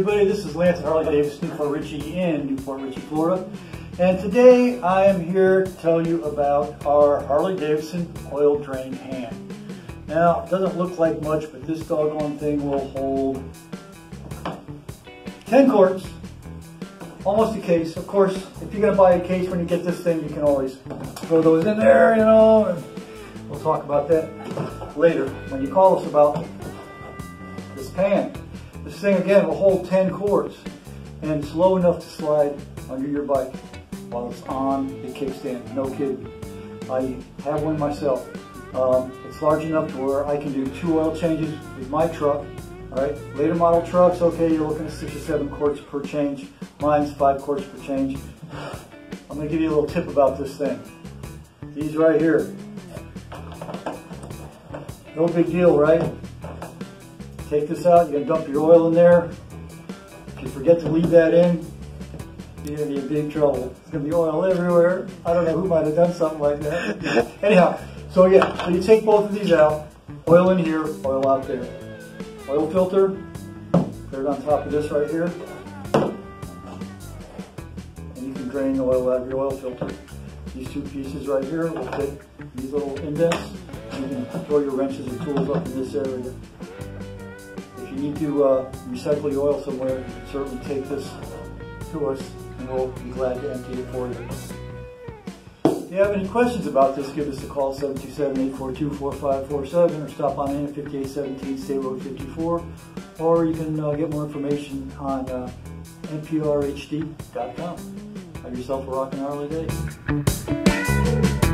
everybody, this is Lance at Harley-Davidson, Newport Richey in Newport Richey, Florida. And today I am here to tell you about our Harley-Davidson oil drain hand. Now, it doesn't look like much, but this doggone thing will hold 10 quarts, almost a case. Of course, if you're going to buy a case when you get this thing, you can always throw those in there, you know, and we'll talk about that later when you call us about this pan. This thing, again, will hold 10 quarts, and it's low enough to slide under your bike while it's on the kickstand. No kidding. I have one myself. It's large enough to where I can do 2 oil changes with my truck. All right, later model trucks, okay, you're looking at 6 or 7 quarts per change. Mine's 5 quarts per change. I'm going to give you a little tip about this thing. These right here. No big deal, right? Take this out, you're going to dump your oil in there. If you forget to leave that in, you're going to be in big trouble. It's going to be oil everywhere. I don't know who might have done something like that. Anyhow, so yeah, so you take both of these out. Oil in here, oil out there. Oil filter, put it on top of this right here. And you can drain the oil out of your oil filter. These 2 pieces right here will fit these little indents. You can throw your wrenches and tools up in this area. If you need to recycle your oil somewhere, you can certainly take this to us, and we'll be glad to empty it for you. If you have any questions about this, give us a call, 727-842-4547, or stop on in at 5817 State Road 54, or you can get more information on nprhd.com. Have yourself a rockin' Harley day.